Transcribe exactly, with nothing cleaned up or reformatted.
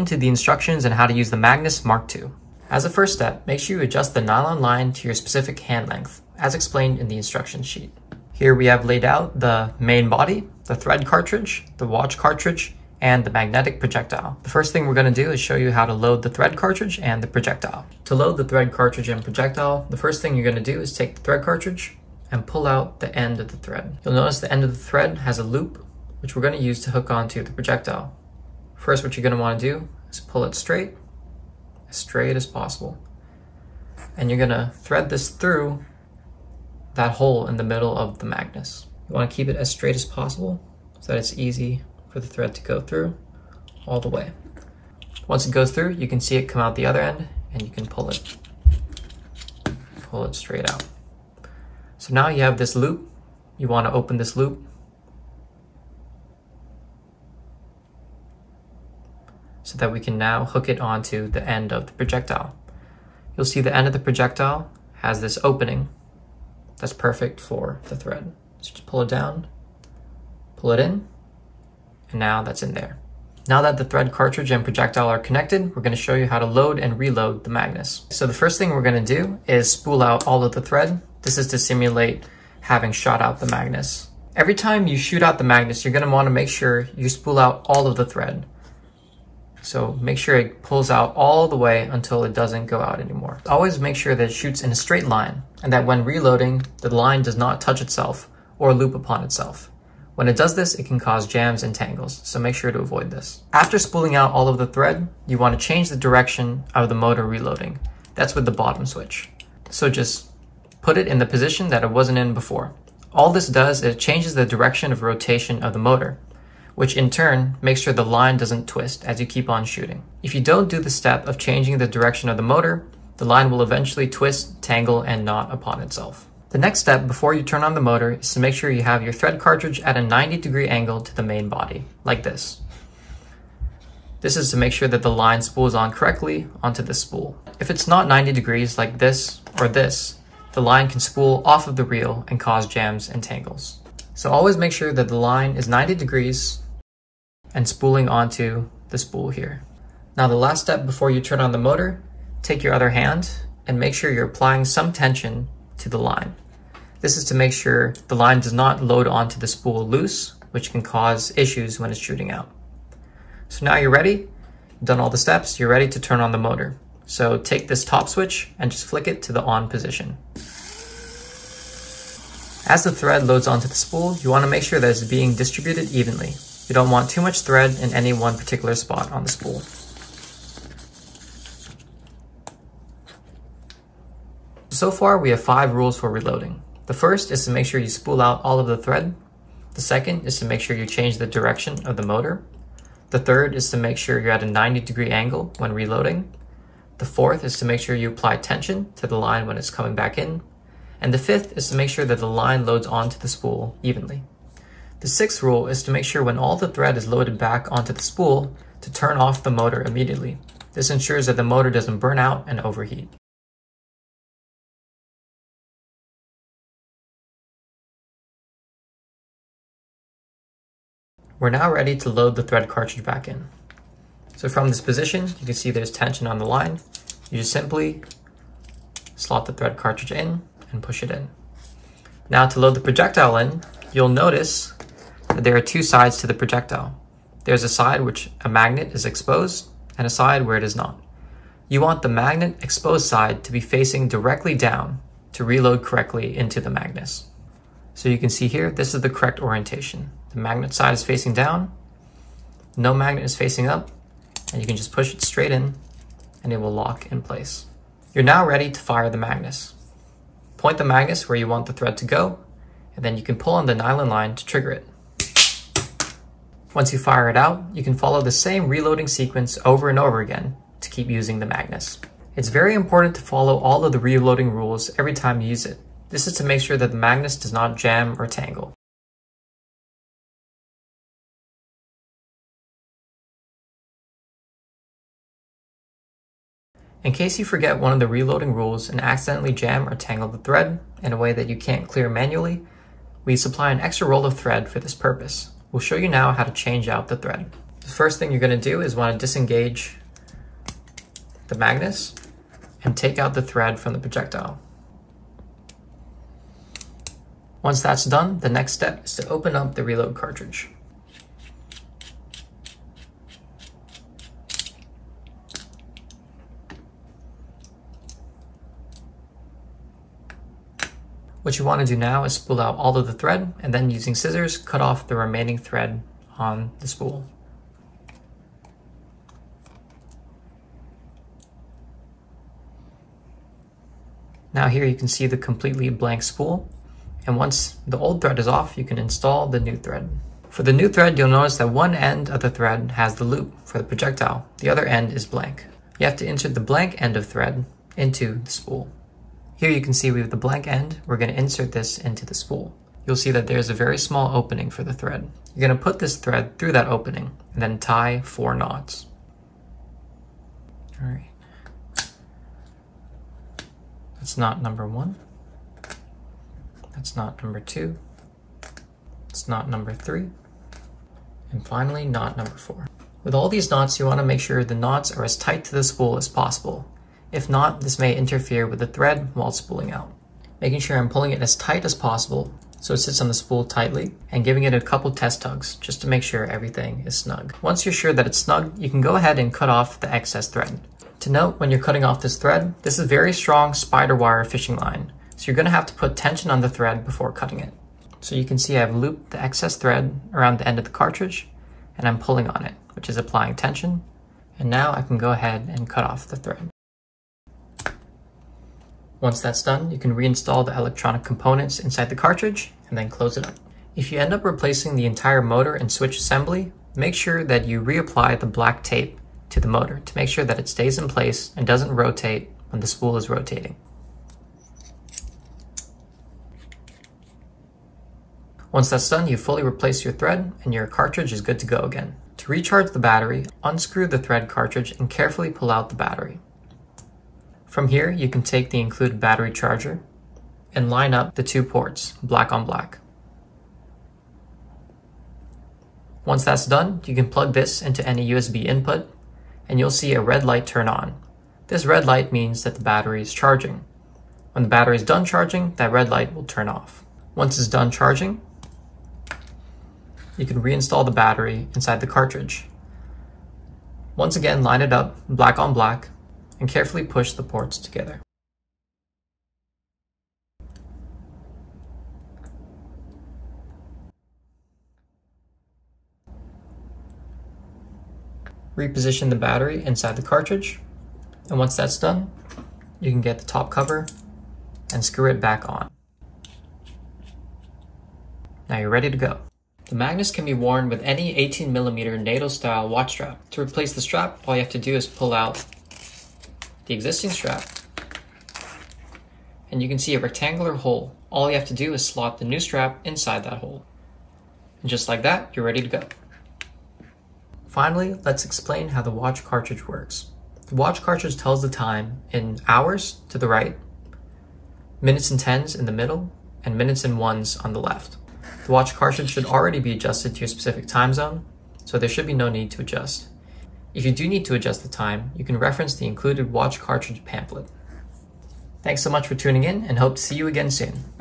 welcome to the instructions on how to use the Magnus Mark two. As a first step, make sure you adjust the nylon line to your specific hand length, as explained in the instruction sheet. Here we have laid out the main body, the thread cartridge, the watch cartridge, and the magnetic projectile. The first thing we're going to do is show you how to load the thread cartridge and the projectile. To load the thread cartridge and projectile, the first thing you're going to do is take the thread cartridge and pull out the end of the thread. You'll notice the end of the thread has a loop, which we're going to use to hook onto the projectile. First, what you're going to want to do is pull it straight, as straight as possible. And you're going to thread this through that hole in the middle of the Magnus. You want to keep it as straight as possible so that it's easy for the thread to go through all the way. Once it goes through, you can see it come out the other end and you can pull it. Pull it straight out. So now you have this loop. You want to open this loop. So that we can now hook it onto the end of the projectile. You'll see the end of the projectile has this opening that's perfect for the thread. So just pull it down, pull it in, and now that's in there. Now that the thread cartridge and projectile are connected, we're going to show you how to load and reload the Magnus. So the first thing we're going to do is spool out all of the thread. This is to simulate having shot out the Magnus. Every time you shoot out the Magnus, you're going to want to make sure you spool out all of the thread. So make sure it pulls out all the way until it doesn't go out anymore. Always make sure that it shoots in a straight line and that when reloading, the line does not touch itself or loop upon itself. When it does this, it can cause jams and tangles, so make sure to avoid this. After spooling out all of the thread, you want to change the direction of the motor reloading. That's with the bottom switch. So just put it in the position that it wasn't in before. All this does is it changes the direction of rotation of the motor, which in turn makes sure the line doesn't twist as you keep on shooting. If you don't do the step of changing the direction of the motor, the line will eventually twist, tangle, and knot upon itself. The next step before you turn on the motor is to make sure you have your thread cartridge at a ninety degree angle to the main body, like this. This is to make sure that the line spools on correctly onto the spool. If it's not ninety degrees like this or this, the line can spool off of the reel and cause jams and tangles. So always make sure that the line is ninety degrees and spooling onto the spool here. Now the last step before you turn on the motor, take your other hand and make sure you're applying some tension to the line. This is to make sure the line does not load onto the spool loose, which can cause issues when it's shooting out. So now you're ready, you've done all the steps, you're ready to turn on the motor. So take this top switch and just flick it to the on position. As the thread loads onto the spool, you want to make sure that it's being distributed evenly. You don't want too much thread in any one particular spot on the spool. So far, we have five rules for reloading. The first is to make sure you spool out all of the thread. The second is to make sure you change the direction of the motor. The third is to make sure you're at a ninety degree angle when reloading. The fourth is to make sure you apply tension to the line when it's coming back in. And the fifth is to make sure that the line loads onto the spool evenly. The sixth rule is to make sure when all the thread is loaded back onto the spool to turn off the motor immediately. This ensures that the motor doesn't burn out and overheat. We're now ready to load the thread cartridge back in. So from this position, you can see there's tension on the line. You just simply slot the thread cartridge in and push it in. Now to load the projectile in, you'll notice that there are two sides to the projectile. There's a side which a magnet is exposed and a side where it is not. You want the magnet exposed side to be facing directly down to reload correctly into the Magnus. So you can see here, this is the correct orientation. The magnet side is facing down, no magnet is facing up, and you can just push it straight in and it will lock in place. You're now ready to fire the Magnus. Point the Magnus where you want the thread to go, and then you can pull on the nylon line to trigger it. Once you fire it out, you can follow the same reloading sequence over and over again to keep using the Magnus. It's very important to follow all of the reloading rules every time you use it. This is to make sure that the Magnus does not jam or tangle. In case you forget one of the reloading rules and accidentally jam or tangle the thread in a way that you can't clear manually, we supply an extra roll of thread for this purpose. We'll show you now how to change out the thread. The the first thing you're going to do is want to disengage the Magnus and take out the thread from the projectile. Once that's done, the next step is to open up the reload cartridge. What you want to do now is spool out all of the thread, and then using scissors, cut off the remaining thread on the spool. Now here you can see the completely blank spool, and once the old thread is off, you can install the new thread. For the new thread, you'll notice that one end of the thread has the loop for the projectile. The other end is blank. You have to insert the blank end of thread into the spool. Here you can see we have the blank end. We're going to insert this into the spool. You'll see that there's a very small opening for the thread. You're going to put this thread through that opening and then tie four knots. All right. That's knot number one. That's knot number two. That's knot number three. And finally, knot number four. With all these knots, you want to make sure the knots are as tight to the spool as possible. If not, this may interfere with the thread while spooling out. Making sure I'm pulling it as tight as possible so it sits on the spool tightly, and giving it a couple test tugs just to make sure everything is snug. Once you're sure that it's snug, you can go ahead and cut off the excess thread. To note, when you're cutting off this thread, this is very strong spider wire fishing line, so you're going to have to put tension on the thread before cutting it. So you can see I've looped the excess thread around the end of the cartridge, and I'm pulling on it, which is applying tension, and now I can go ahead and cut off the thread. Once that's done, you can reinstall the electronic components inside the cartridge and then close it up. If you end up replacing the entire motor and switch assembly, make sure that you reapply the black tape to the motor to make sure that it stays in place and doesn't rotate when the spool is rotating. Once that's done, you fully replace your thread and your cartridge is good to go again. To recharge the battery, unscrew the thread cartridge and carefully pull out the battery. From here, you can take the included battery charger and line up the two ports, black on black. Once that's done, you can plug this into any U S B input, and you'll see a red light turn on. This red light means that the battery is charging. When the battery is done charging, that red light will turn off. Once it's done charging, you can reinstall the battery inside the cartridge. Once again, line it up, black on black, and carefully push the ports together. Reposition the battery inside the cartridge, and once that's done, you can get the top cover and screw it back on. Now you're ready to go. The Magnus can be worn with any eighteen millimeter NATO style watch strap. To replace the strap, all you have to do is pull out the existing strap, and you can see a rectangular hole. All you have to do is slot the new strap inside that hole. And just like that, you're ready to go. Finally, let's explain how the watch cartridge works. The watch cartridge tells the time in hours to the right, minutes and tens in the middle, and minutes and ones on the left. The watch cartridge should already be adjusted to your specific time zone, so there should be no need to adjust. If you do need to adjust the time, you can reference the included watch cartridge pamphlet. Thanks so much for tuning in, and hope to see you again soon.